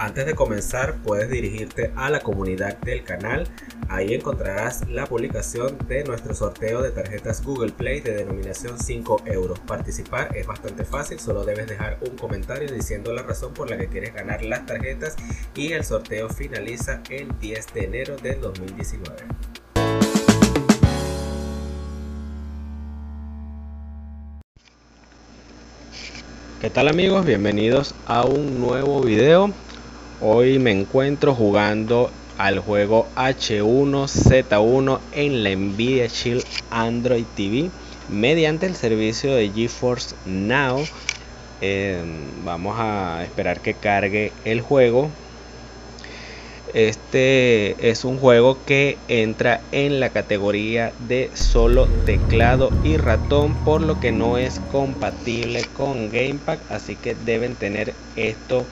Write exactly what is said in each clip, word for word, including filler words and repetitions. Antes de comenzar, puedes dirigirte a la comunidad del canal. Ahí encontrarás la publicación de nuestro sorteo de tarjetas Google Play de denominación cinco euros. Participar es bastante fácil, solo debes dejar un comentario diciendo la razón por la que quieres ganar las tarjetas y el sorteo finaliza el diez de enero del dos mil diecinueve. ¿Qué tal amigos? Bienvenidos a un nuevo video. Hoy me encuentro jugando al juego H uno Z uno en la Nvidia Shield Android T V mediante el servicio de GeForce Now. Eh, vamos a esperar que cargue el juego. Este es un juego que entra en la categoría de solo teclado y ratón, por lo que no es compatible con Game Pack, así que deben tener esto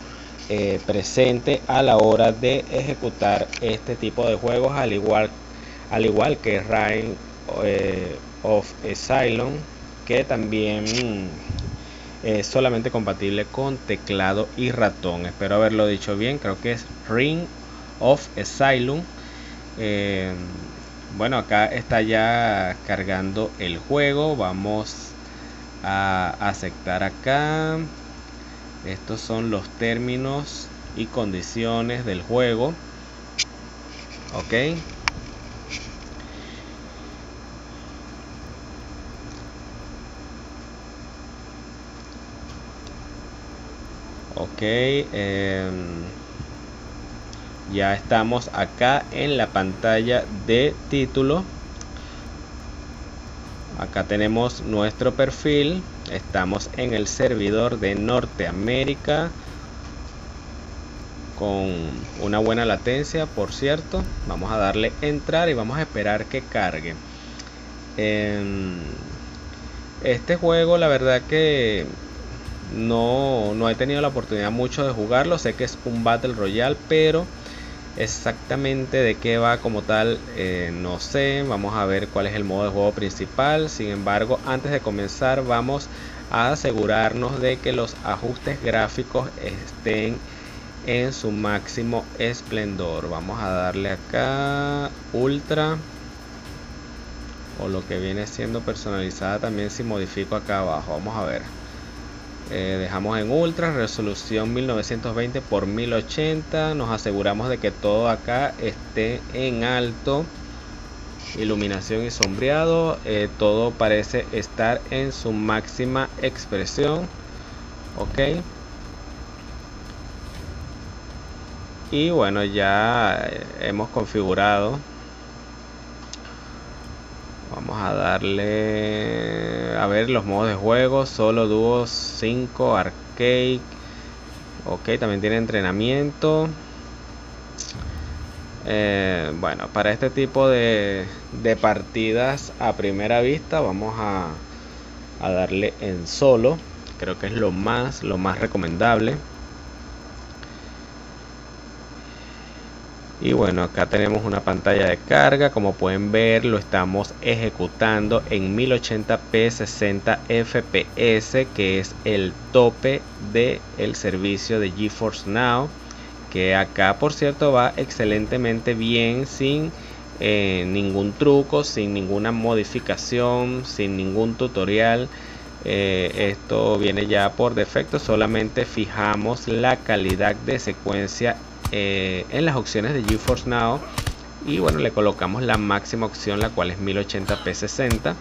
eh, presente a la hora de ejecutar este tipo de juegos, al igual, al igual que Ring eh, of Asylum, que también mmm, es solamente compatible con teclado y ratón. Espero haberlo dicho bien, creo que es Ring of Asylum. Eh, bueno, acá está ya cargando el juego. Vamos a aceptar acá. Estos son los términos y condiciones del juego. Ok, ok, eh, ya estamos acá en la pantalla de título. Acá tenemos nuestro perfil. Estamos en el servidor de Norteamérica con una buena latencia, por cierto. Vamos a darle entrar y vamos a esperar que cargue. Este juego, la verdad que no, no he tenido la oportunidad mucho de jugarlo. Sé que es un Battle Royale, pero exactamente de qué va como tal eh, no sé. Vamos a ver cuál es el modo de juego principal. Sin embargo, antes de comenzar vamos a asegurarnos de que los ajustes gráficos estén en su máximo esplendor. Vamos a darle acá ultra, o lo que viene siendo personalizada también, si modifico acá abajo. Vamos a ver. Eh, dejamos en ultra, resolución mil novecientos veinte por mil ochenta. Nos aseguramos de que todo acá esté en alto. Iluminación y sombreado, eh, todo parece estar en su máxima expresión. Ok, y bueno, ya hemos configurado. Vamos a darle a ver los modos de juego: solo, dúos, cinco, arcade. Ok, también tiene entrenamiento. Eh, bueno, para este tipo de, de partidas a primera vista vamos a, a darle en solo. Creo que es lo más, lo más recomendable. Y bueno, acá tenemos una pantalla de carga. Como pueden ver, lo estamos ejecutando en mil ochenta p sesenta F P S, que es el tope del servicio de GeForce Now, que acá por cierto va excelentemente bien, sin eh, ningún truco, sin ninguna modificación, sin ningún tutorial. Eh, esto viene ya por defecto, solamente fijamos la calidad de secuencia Eh, en las opciones de GeForce Now y bueno, le colocamos la máxima opción, la cual es mil ochenta p sesenta,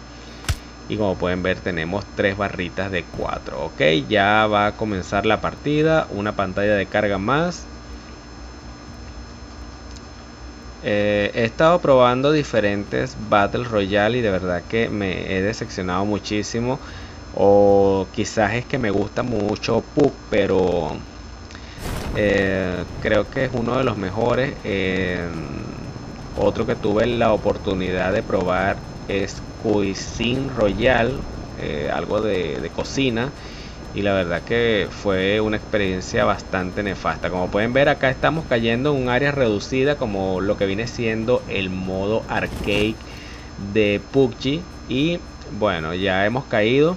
y como pueden ver tenemos tres barritas de cuatro. Ok, ya va a comenzar la partida. Una pantalla de carga más. Eh, he estado probando diferentes Battle Royale y de verdad que me he decepcionado muchísimo, o quizás es que me gusta mucho P U B G, pero Eh, creo que es uno de los mejores. Eh, otro que tuve la oportunidad de probar es Cuisine Royale, eh, algo de, de cocina, y la verdad que fue una experiencia bastante nefasta. Como pueden ver, acá estamos cayendo en un área reducida, como lo que viene siendo el modo arcade de P U B G, y bueno, ya hemos caído.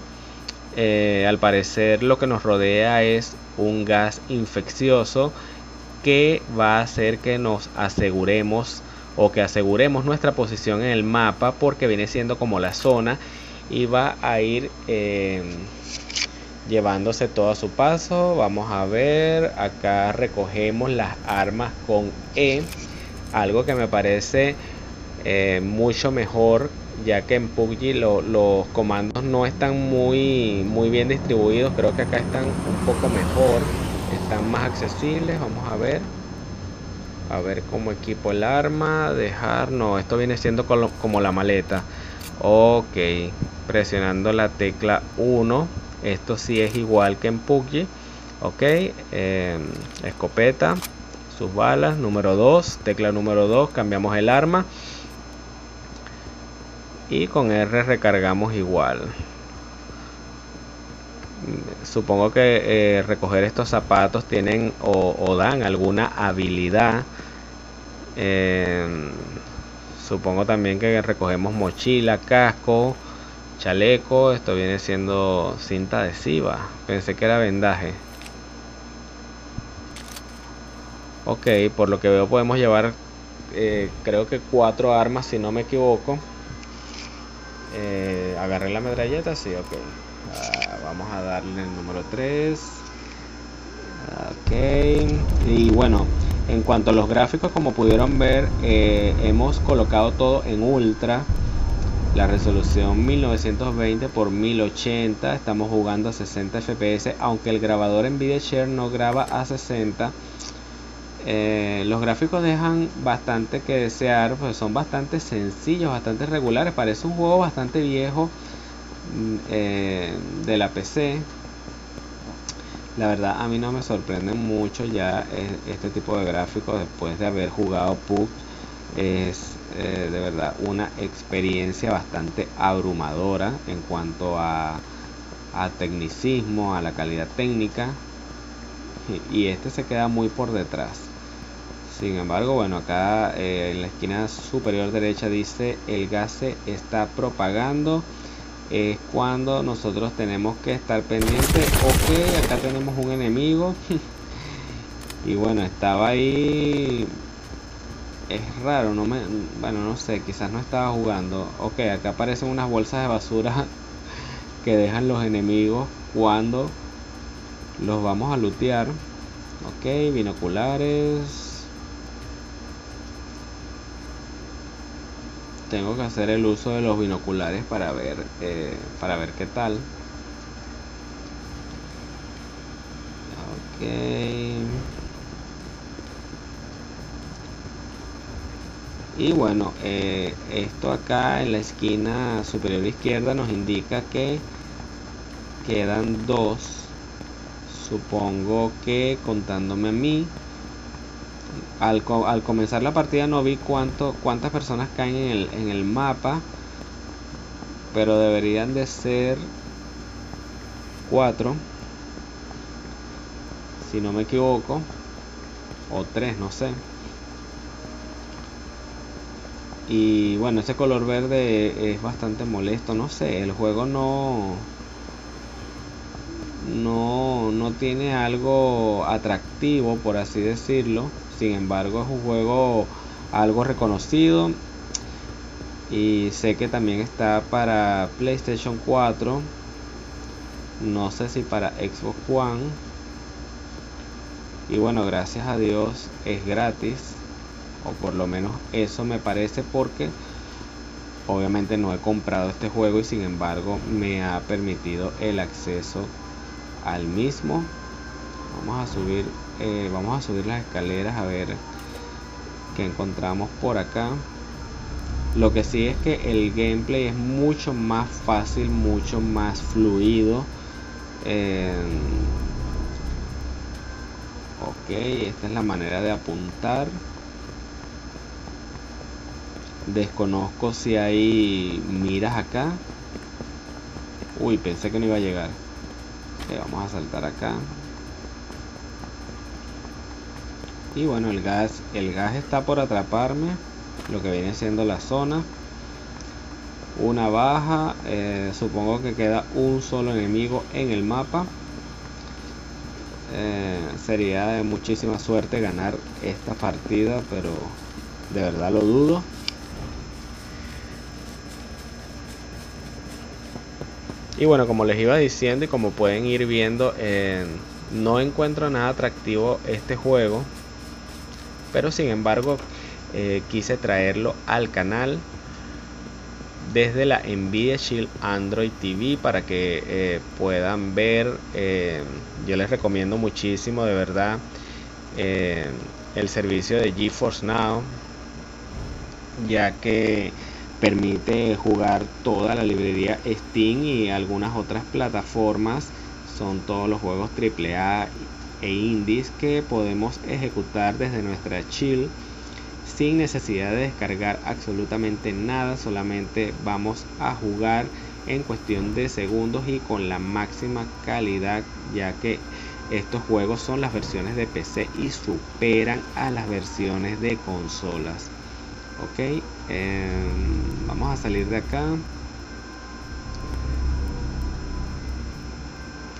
Eh, al parecer lo que nos rodea es un gas infeccioso que va a hacer que nos aseguremos o que aseguremos nuestra posición en el mapa, porque viene siendo como la zona y va a ir eh, llevándose todo a su paso. Vamos a ver, acá recogemos las armas con E, algo que me parece eh, mucho mejor, ya que en P U B G lo, los comandos no están muy, muy bien distribuidos. Creo que acá están un poco mejor, están más accesibles. Vamos a ver, a ver cómo equipo el arma, dejar, no, esto viene siendo como, como la maleta. Ok, presionando la tecla uno, esto sí es igual que en P U B G. Ok, eh, escopeta, sus balas, número dos, tecla número dos, cambiamos el arma. Y con R recargamos igual. Supongo que eh, recoger estos zapatos tienen o, o dan alguna habilidad. Eh, supongo también que recogemos mochila, casco, chaleco. Esto viene siendo cinta adhesiva. Pensé que era vendaje. Ok, por lo que veo podemos llevar eh, creo que cuatro armas si no me equivoco. Eh, agarré la metralleta, sí, ok. Ah, vamos a darle el número tres. Ok. Y bueno, en cuanto a los gráficos, como pudieron ver, eh, hemos colocado todo en ultra. La resolución mil novecientos veinte por mil ochenta. Estamos jugando a sesenta F P S, aunque el grabador Nvidia Share no graba a sesenta. Eh, los gráficos dejan bastante que desear, pues son bastante sencillos, bastante regulares. Parece un juego bastante viejo eh, de la P C. La verdad, a mí no me sorprende mucho ya este tipo de gráficos después de haber jugado P U B G. Es eh, de verdad una experiencia bastante abrumadora en cuanto a, a tecnicismo, a la calidad técnica. Y este se queda muy por detrás. Sin embargo, bueno, acá eh, en la esquina superior derecha dice el gas se está propagando. Es cuando nosotros tenemos que estar pendientes. Ok, acá tenemos un enemigo. Y bueno, estaba ahí. Es raro, no me, bueno, no sé, quizás no estaba jugando. Ok, acá aparecen unas bolsas de basura que dejan los enemigos cuando los vamos a lootear. Ok, binoculares. Tengo que hacer el uso de los binoculares para ver eh, para ver qué tal. Ok. Y bueno, eh, esto acá en la esquina superior izquierda nos indica que quedan dos. Supongo que contándome a mí, al, co al comenzar la partida no vi cuánto, cuántas personas caen en el, en el mapa, pero deberían de ser cuatro, si no me equivoco, o tres, no sé. Y bueno, ese color verde es bastante molesto, no sé, el juego no... No, no tiene algo atractivo, por así decirlo. Sin embargo, es un juego algo reconocido. Y sé que también está para PlayStation cuatro. No sé si para Xbox One. Y bueno, gracias a Dios es gratis. O por lo menos eso me parece, porque obviamente no he comprado este juego y sin embargo me ha permitido el acceso al mismo. Vamos a subir eh, vamos a subir las escaleras a ver qué encontramos por acá. Lo que sí es que el gameplay es mucho más fácil, mucho más fluido. eh, ok, esta es la manera de apuntar. Desconozco si hay miras acá. Uy, pensé que no iba a llegar. Vamos a saltar acá. Y bueno, el gas el gas está por atraparme, lo que viene siendo la zona. Una baja. eh, supongo que queda un solo enemigo en el mapa. eh, sería de muchísima suerte ganar esta partida, pero de verdad lo dudo. Y bueno, como les iba diciendo y como pueden ir viendo, eh, no encuentro nada atractivo este juego, pero sin embargo eh, quise traerlo al canal desde la Nvidia Shield Android T V para que eh, puedan ver. Eh, yo les recomiendo muchísimo, de verdad, eh, el servicio de GeForce Now, ya que permite jugar toda la librería Steam y algunas otras plataformas. Son todos los juegos triple A e indies que podemos ejecutar desde nuestra Shield sin necesidad de descargar absolutamente nada, solamente vamos a jugar en cuestión de segundos y con la máxima calidad, ya que estos juegos son las versiones de P C y superan a las versiones de consolas. Ok, eh, vamos a salir de acá.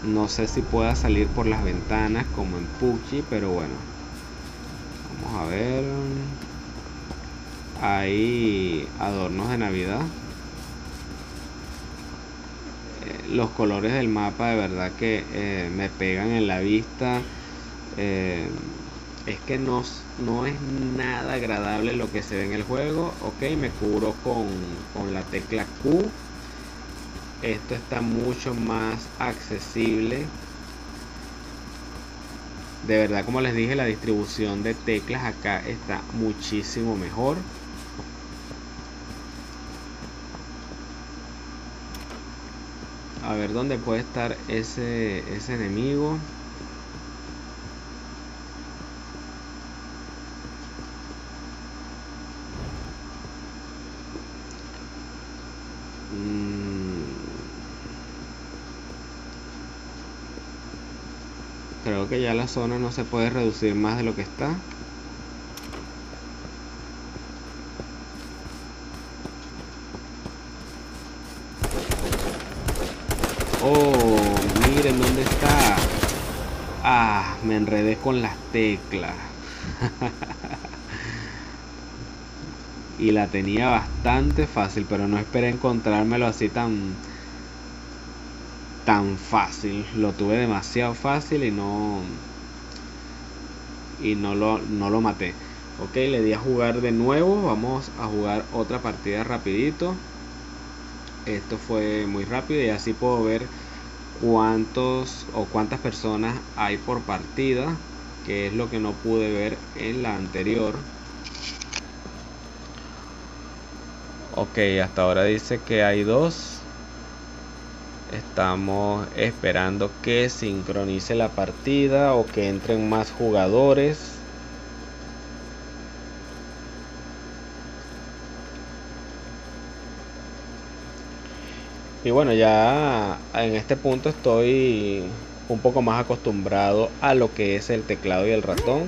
No sé si pueda salir por las ventanas como en Pucci, pero bueno, vamos a ver. Hay adornos de Navidad. Eh, los colores del mapa de verdad que eh, me pegan en la vista. Eh, es que no, no es nada agradable lo que se ve en el juego. Ok, me cubro con, con la tecla Q. Esto está mucho más accesible. De verdad, como les dije, la distribución de teclas acá está muchísimo mejor. A ver dónde puede estar ese, ese enemigo. Creo que ya la zona no se puede reducir más de lo que está. Oh, miren dónde está. Ah, me enredé con las teclas. Y la tenía bastante fácil, pero no esperé encontrármelo así tan... tan fácil. Lo tuve demasiado fácil y no y no lo, no lo maté. Ok, le di a jugar de nuevo. Vamos a jugar otra partida rapidito. Esto fue muy rápido y así puedo ver cuántos o cuántas personas hay por partida, que es lo que no pude ver en la anterior. Ok, hasta ahora dice que hay dos. Estamos esperando que sincronice la partida o que entren más jugadores. Y bueno, ya en este punto estoy un poco más acostumbrado a lo que es el teclado y el ratón.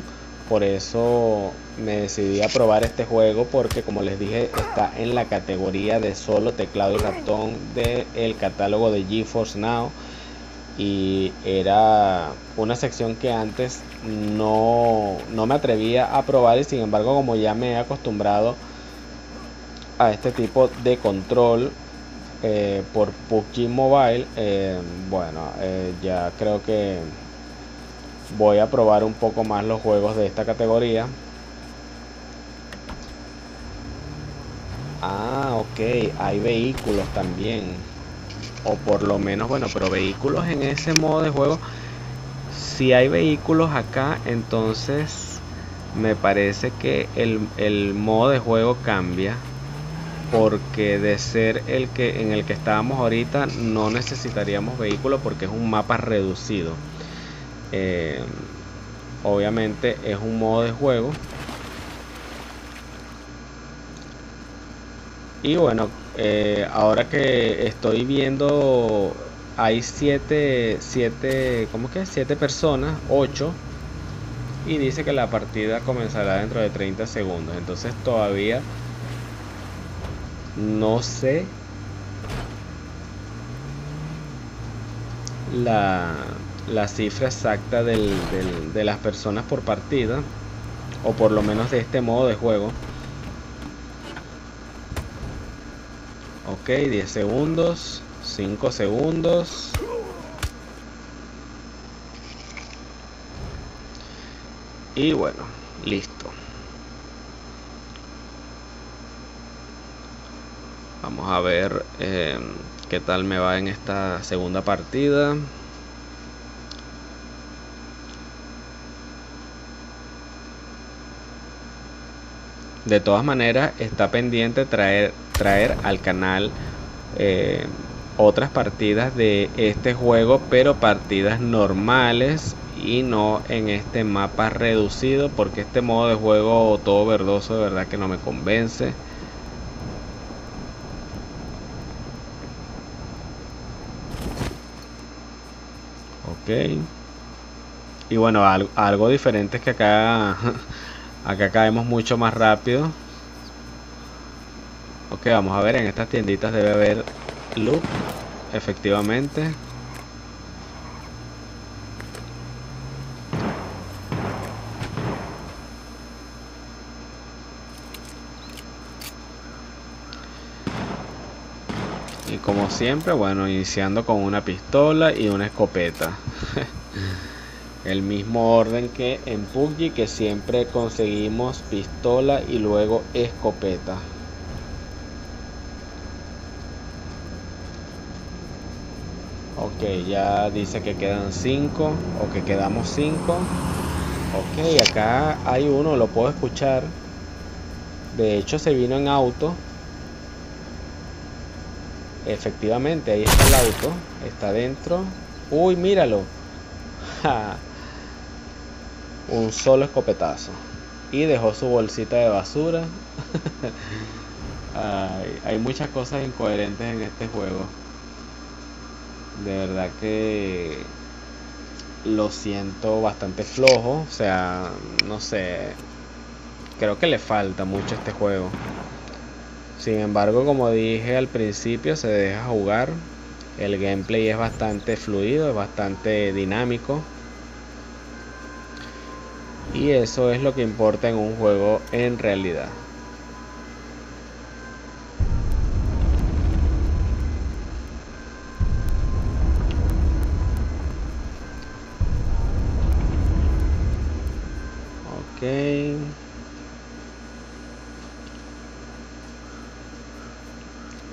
Por eso me decidí a probar este juego, porque como les dije, está en la categoría de solo teclado y ratón del catálogo de GeForce Now. Y era una sección que antes no, no me atrevía a probar, y sin embargo, como ya me he acostumbrado a este tipo de control eh, por P U B G Mobile, eh, bueno, eh, ya creo que... voy a probar un poco más los juegos de esta categoría. Ah, ok, hay vehículos también. O por lo menos, bueno, pero vehículos en ese modo de juego. Si hay vehículos acá, entonces me parece que el, el modo de juego cambia. Porque de ser el que en el que estábamos ahorita, no necesitaríamos vehículos porque es un mapa reducido. Eh, obviamente es un modo de juego. Y bueno, eh, ahora que estoy viendo, hay siete siete, ¿cómo que? siete personas, ocho, y dice que la partida comenzará dentro de treinta segundos. Entonces todavía no sé la la cifra exacta del, del, de las personas por partida, o por lo menos de este modo de juego. Ok, diez segundos, cinco segundos. Y bueno, listo. Vamos a ver eh, qué tal me va en esta segunda partida. De todas maneras, está pendiente traer, traer al canal eh, otras partidas de este juego, pero partidas normales y no en este mapa reducido, porque este modo de juego todo verdoso de verdad que no me convence. Ok. Y bueno, algo, algo diferente es que acá... acá caemos mucho más rápido. Ok, vamos a ver, en estas tienditas debe haber loot, efectivamente. Y como siempre, bueno, iniciando con una pistola y una escopeta. El mismo orden que en P U B G, que siempre conseguimos pistola y luego escopeta. Ok, ya dice que quedan cinco, o que quedamos cinco. Ok, acá hay uno, lo puedo escuchar. De hecho se vino en auto. Efectivamente, ahí está el auto, está dentro. Uy, míralo. Un solo escopetazo. Y dejó su bolsita de basura. Ay, hay muchas cosas incoherentes en este juego. De verdad que lo siento bastante flojo. O sea, no sé. Creo que le falta mucho a este juego. Sin embargo, como dije al principio, se deja jugar. El gameplay es bastante fluido, es bastante dinámico. Y eso es lo que importa en un juego en realidad. Ok.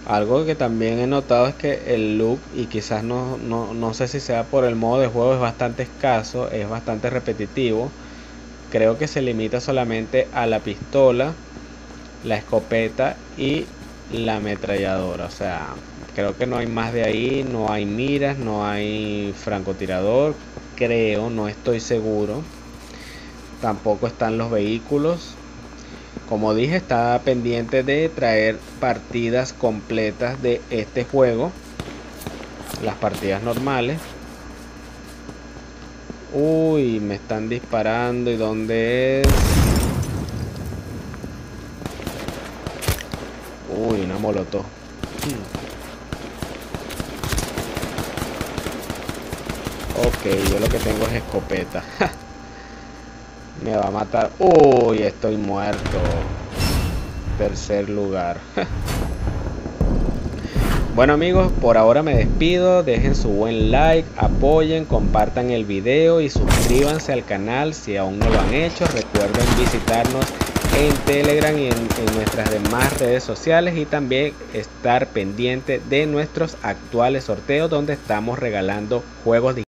Algo que también he notado es que el loop, y quizás no, no, no sé si sea por el modo de juego, es bastante escaso, es bastante repetitivo. Creo que se limita solamente a la pistola, la escopeta y la ametralladora. O sea, creo que no hay más de ahí, no hay miras, no hay francotirador, creo, no estoy seguro. Tampoco están los vehículos. Como dije, está pendiente de traer partidas completas de este juego, las partidas normales. Uy, me están disparando. ¿Y dónde es? Uy, una molotov. Ok, yo lo que tengo es escopeta. Me va a matar. Uy, estoy muerto. Tercer lugar. Bueno amigos, por ahora me despido. Dejen su buen like, apoyen, compartan el video y suscríbanse al canal si aún no lo han hecho. Recuerden visitarnos en Telegram y en, en nuestras demás redes sociales, y también estar pendiente de nuestros actuales sorteos donde estamos regalando juegos digitales.